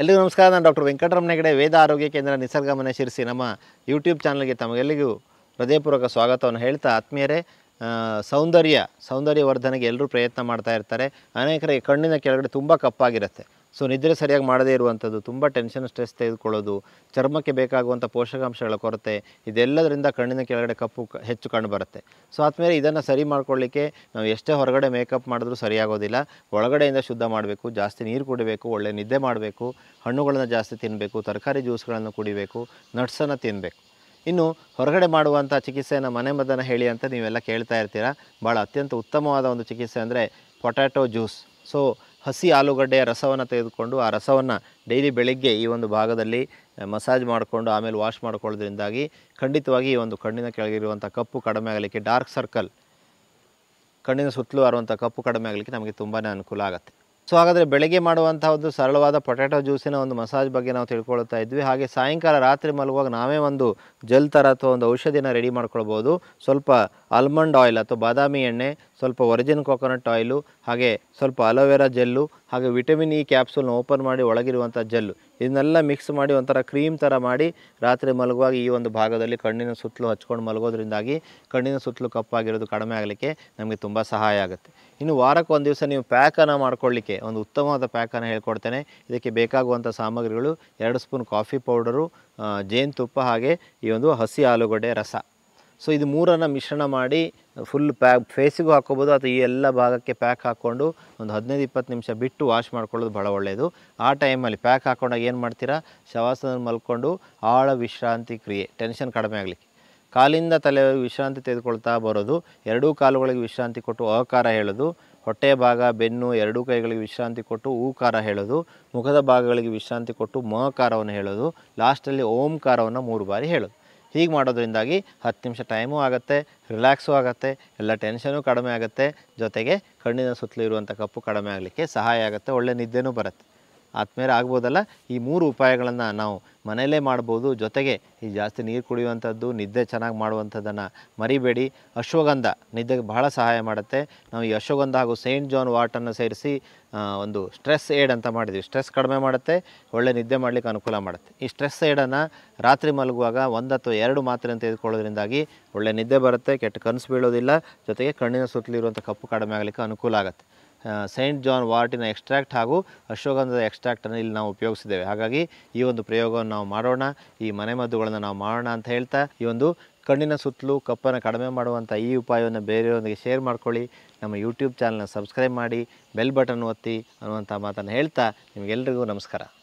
एल्लरिगू नमस्कार। नानु डॉक्टर वेंकटरमण हेगडे वेद आरोग्य केंद्र निसर्ग मने शिरसी नम्म यूट्यूब चानल्गे तमगेल्लिगू हृदयपूर्वक स्वागतवन्नु हेळ्ता आत्मीयरे सौंदर्यवर्धनेगे एल्लरू प्रयत्न माड्ता इर्तारे। अनेकरे कण्णिन केळगडे तुम्बा कप्पागिरुत्ते, सो निद्रे सरियागि माडदे इरुवंतद्दु, तुम्बा टेन्शन स्ट्रेस तेगेदुकोळ्ळोदु, चर्मक्के बेकागुवंत पोषकांशಗಳ ಕೊರತೆ, ಇದೆಲ್ಲದರಿಂದ ಕಣ್ಣಿನ ಕೆಳಗಡೆ ಕಪ್ಪು ಹೆಚ್ಚು ಕಂಡುಬರುತ್ತೆ। ಸೋ ಆದ್ಮೇಲೆ ಇದನ್ನ ಸರಿ ಮಾಡ್ಕೊಳ್ಳಿಕ್ಕೆ ನಾವು ಎಷ್ಟೇ ಹೊರಗಡೆ ಮೇಕಪ್ ಮಾಡಿದ್ರೂ ಸರಿಯಾಗೋದಿಲ್ಲ, ಒಳಗಡೆಯಿಂದ ಶುದ್ಧ ಮಾಡಬೇಕು, ಜಾಸ್ತಿ ನೀರು ಕುಡಿಬೇಕು, ಒಳ್ಳೆ ನಿದ್ದೆ ಮಾಡಬೇಕು, ಹಣ್ಣುಗಳನ್ನು ಜಾಸ್ತಿ ತಿನ್ನಬೇಕು, ತರಕಾರಿ ಜ್ಯೂಸ್ಗಳನ್ನು ಕುಡಿಬೇಕು, ನಟ್ಸ್ ಅನ್ನು ತಿನ್ನಬೇಕು। ಇನ್ನು ಹೊರಗಡೆ ಮಾಡುವಂತ ಚಿಕಿತ್ಸೆನ ಮನೆಮದ್ದನ್ನ ಹೇಳಿ ಅಂತ ನೀವೆಲ್ಲ ಕೇಳ್ತಾ ಇರ್ತೀರಾ। ಬಹಳ ಅತ್ಯಂತ ಉತ್ತಮವಾದ ಒಂದು ಚಿಕಿತ್ಸೆ ಅಂದರೆ ಪೊಟ್ಯಾಟೋ ಜ್ಯೂಸ್। ಸೋ ಹಸಿ ಆಲೂಗಡ್ಡೆಯ ರಸವನ್ನು ತೆಗೆದುಕೊಂಡು ಆ ರಸವನ್ನು ಡೈಲಿ ಬೆಳಗ್ಗೆ ಈ ಒಂದು ಭಾಗದಲ್ಲಿ ಮಸಾಜ್ ಮಾಡಿಕೊಂಡು ಆಮೇಲೆ ವಾಶ್ ಮಾಡಿಕೊಳ್ಳೋದ್ರಿಂದಾಗಿ ಖಂಡಿತವಾಗಿ ಈ ಒಂದು ಕಣ್ಣಿನ ಕೆಳಗಿರುವಂತ ಕಪ್ಪು ಕಡಿಮೆ ಆಗಲಿಕ್ಕೆ, ಡಾರ್ಕ್ ಸರ್ಕಲ್ ಕಣ್ಣಿನ ಸುತ್ತಲೂ ಇರುವಂತ ಕಪ್ಪು ಕಡಿಮೆ ಆಗಲಿಕ್ಕೆ ನಮಗೆ ತುಂಬಾನೇ ಅನುಕೂಲ ಆಗುತ್ತೆ। ಸೋ ಹಾಗಾದರೆ ಬೆಳಗ್ಗೆ ಮಾಡುವಂತ ಒಂದು ಸರಳವಾದ ಪೊಟ್ಯಾಟೋ ಜ್ಯೂಸಿನ ಒಂದು ಮಸಾಜ್ ಬಗ್ಗೆ ನಾವು ತಿಳ್ಕೊಳ್ತಾ ಇದ್ವಿ। ಹಾಗೆ ಸಾಯಂಕಾಲ ರಾತ್ರಿ ಮಲಗುವಾಗ ನಾವೇ ಒಂದು ಜೆಲ್ ಥರ ಅಥವಾ ಒಂದು ಔಷಧಿನ ರೆಡಿ ಮಾಡ್ಕೊಳ್ಬೋದು। ಸ್ವಲ್ಪ ಆಲ್ಮಂಡ್ ಆಯಿಲ್ ಅಥವಾ ಬಾದಾಮಿ ಎಣ್ಣೆ, ಸ್ವಲ್ಪ ಒರಿಜಿನ್ ಕೋಕೋನಟ್ ಆಯಿಲು, ಹಾಗೆ ಸ್ವಲ್ಪ ಅಲೋವೆರಾ ಜೆಲ್ಲು, ಹಾಗೆ ವಿಟಮಿನ್ ಇ ಕ್ಯಾಪ್ಸೂಲ್ನ ಓಪನ್ ಮಾಡಿ ಒಳಗಿರುವಂಥ ಜೆಲ್ಲು ಇದನ್ನೆಲ್ಲ ಮಿಕ್ಸ್ ಮಾಡಿ ಒಂಥರ ಕ್ರೀಮ್ ಥರ ಮಾಡಿ ರಾತ್ರಿ ಮಲಗುವಾಗ ಈ ಒಂದು ಭಾಗದಲ್ಲಿ ಕಣ್ಣಿನ ಸುತ್ತಲೂ ಹಚ್ಕೊಂಡು ಮಲಗೋದ್ರಿಂದಾಗಿ ಕಣ್ಣಿನ ಸುತ್ತಲೂ ಕಪ್ಪಾಗಿರೋದು ಕಡಿಮೆ ಆಗಲಿಕ್ಕೆ ನಮಗೆ ತುಂಬ ಸಹಾಯ ಆಗುತ್ತೆ। ಇನ್ನು ವಾರಕ್ಕೆ ಒಂದು ದಿವಸ ನೀವು ಪ್ಯಾಕನ್ನು ಮಾಡ್ಕೊಳ್ಳಿಕ್ಕೆ ಒಂದು ಉತ್ತಮವಾದ ಪ್ಯಾಕನ್ನು ಹೇಳ್ಕೊಡ್ತೇನೆ। ಇದಕ್ಕೆ ಬೇಕಾಗುವಂಥ ಸಾಮಗ್ರಿಗಳು 2 ಸ್ಪೂನ್ ಕಾಫಿ ಪೌಡರು, ಜೇನುತುಪ್ಪ, ಹಾಗೆ ಈ ಒಂದು ಹಸಿ ಆಲೂಗಡ್ಡೆ ರಸ। ಸೋ ಇದು ಮೂರನ್ನು ಮಿಶ್ರಣ ಮಾಡಿ ಫುಲ್ ಪ್ಯಾಕ್ ಫೇಸಿಗೂ ಹಾಕ್ಕೋಬೋದು ಅಥವಾ ಈ ಎಲ್ಲ ಭಾಗಕ್ಕೆ ಪ್ಯಾಕ್ ಹಾಕ್ಕೊಂಡು ಒಂದು 15-20 ನಿಮಿಷ ಬಿಟ್ಟು ವಾಶ್ ಮಾಡ್ಕೊಳ್ಳೋದು ಭಾಳ ಒಳ್ಳೆಯದು। ಆ ಟೈಮಲ್ಲಿ ಪ್ಯಾಕ್ ಹಾಕ್ಕೊಂಡಾಗ ಏನು ಮಾಡ್ತೀರಾ, ಶವಾಸನದಲ್ಲಿ ಮಲ್ಕೊಂಡು ಆಳ ವಿಶ್ರಾಂತಿ ಕ್ರಿಯೆ, ಟೆನ್ಷನ್ ಕಡಿಮೆ ಆಗಲಿಕ್ಕೆ ಕಾಲಿಂದ ತಲೆವರೆಗೂ ವಿಶ್ರಾಂತಿ ತೆಗೆದುಕೊಳ್ತಾ ಬರೋದು, 2 ಕಾಲುಗಳಿಗೆ ವಿಶ್ರಾಂತಿ ಕೊಟ್ಟು ಅಕಾರ ಹೇಳೋದು, ಹೊಟ್ಟೆ ಭಾಗ ಬೆನ್ನು 2 ಕೈಗಳಿಗೆ ವಿಶ್ರಾಂತಿ ಕೊಟ್ಟು ಊಕಾರ ಹೇಳೋದು, ಮುಖದ ಭಾಗಗಳಿಗೆ ವಿಶ್ರಾಂತಿ ಕೊಟ್ಟು ಮಕಾರವನ್ನು ಹೇಳೋದು, ಲಾಸ್ಟಲ್ಲಿ ಓಂಕಾರವನ್ನು 3 ಬಾರಿ ಹೇಳೋದು। ಹೀಗೆ ಮಾಡೋದ್ರಿಂದಾಗಿ 10 ನಿಮಿಷ ಟೈಮು ಆಗುತ್ತೆ, ರಿಲ್ಯಾಕ್ಸು ಆಗುತ್ತೆ, ಎಲ್ಲ ಟೆನ್ಷನು ಕಡಿಮೆ ಆಗುತ್ತೆ, ಜೊತೆಗೆ ಕಣ್ಣಿನ ಸುತ್ತಲೂ ಇರುವಂಥ ಕಪ್ಪು ಕಡಿಮೆ ಆಗಲಿಕ್ಕೆ ಸಹಾಯ ಆಗುತ್ತೆ, ಒಳ್ಳೆ ನಿದ್ದೆನೂ ಬರುತ್ತೆ। ಆದ್ಮೇಲೆ ಆಗ್ಬೋದಲ್ಲ, ಈ 3 ಉಪಾಯಗಳನ್ನು ನಾವು ಮನೆಯಲ್ಲೇ ಮಾಡ್ಬೋದು। ಜೊತೆಗೆ ಈ ಜಾಸ್ತಿ ನೀರು ಕುಡಿಯುವಂಥದ್ದು, ನಿದ್ದೆ ಚೆನ್ನಾಗಿ ಮಾಡುವಂಥದ್ದನ್ನು ಮರಿಬೇಡಿ। ಅಶ್ವಗಂಧ ನಿದ್ದೆಗೆ ಬಹಳ ಸಹಾಯ ಮಾಡುತ್ತೆ। ನಾವು ಈ ಅಶ್ವಗಂಧ ಹಾಗೂ ಸೈಂಟ್ ಜಾನ್ ವಾಟನ್ನು ಸೇರಿಸಿ ಒಂದು ಸ್ಟ್ರೆಸ್ ಏಡ್ ಅಂತ ಮಾಡಿದ್ವಿ, ಸ್ಟ್ರೆಸ್ ಕಡಿಮೆ ಮಾಡುತ್ತೆ, ಒಳ್ಳೆ ನಿದ್ದೆ ಮಾಡಲಿಕ್ಕೆ ಅನುಕೂಲ ಮಾಡುತ್ತೆ। ಈ ಸ್ಟ್ರೆಸ್ ಏಡನ್ನು ರಾತ್ರಿ ಮಲಗುವಾಗ 1 ಅಥವಾ 2 ಮಾತ್ರೆ ಅಂತ ತೆಗೆದುಕೊಳ್ಳೋದ್ರಿಂದಾಗಿ ಒಳ್ಳೆ ನಿದ್ದೆ ಬರುತ್ತೆ, ಕೆಟ್ಟ ಕನಸು ಬೀಳೋದಿಲ್ಲ, ಜೊತೆಗೆ ಕಣ್ಣಿನ ಸುತ್ತಲಿರುವಂಥ ಕಪ್ಪು ಕಡಿಮೆ ಆಗಲಿಕ್ಕೆ ಅನುಕೂಲ ಆಗುತ್ತೆ। ಸೈಂಟ್ ಜಾನ್ ವಾರ್ಟಿನ ಎಕ್ಸ್ಟ್ರಾಕ್ಟ್ ಹಾಗೂ ಅಶ್ವಗಂಧದ ಎಕ್ಸ್ಟ್ರಾಕ್ಟನ್ನು ಇಲ್ಲಿ ನಾವು ಉಪಯೋಗಿಸಿದ್ದೇವೆ, ಹಾಗಾಗಿ ಈ ಒಂದು ಪ್ರಯೋಗವನ್ನು ನಾವು ಮಾಡೋಣ, ಈ ಮನೆಮದ್ದುಗಳನ್ನು ನಾವು ಮಾಡೋಣ ಅಂತ ಹೇಳ್ತಾ ಈ ಒಂದು ಕಣ್ಣಿನ ಸುತ್ತಲೂ ಕಪ್ಪನ್ನು ಕಡಿಮೆ ಮಾಡುವಂಥ ಈ ಉಪಾಯವನ್ನು ಬೇರೆಯವರೊಂದಿಗೆ ಶೇರ್ ಮಾಡ್ಕೊಳ್ಳಿ, ನಮ್ಮ ಯೂಟ್ಯೂಬ್ ಚಾನಲ್ನ ಸಬ್ಸ್ಕ್ರೈಬ್ ಮಾಡಿ, ಬೆಲ್ ಬಟನ್ ಒತ್ತಿ ಅನ್ನುವಂಥ ಮಾತನ್ನು ಹೇಳ್ತಾ ನಿಮಗೆಲ್ಲರಿಗೂ ನಮಸ್ಕಾರ।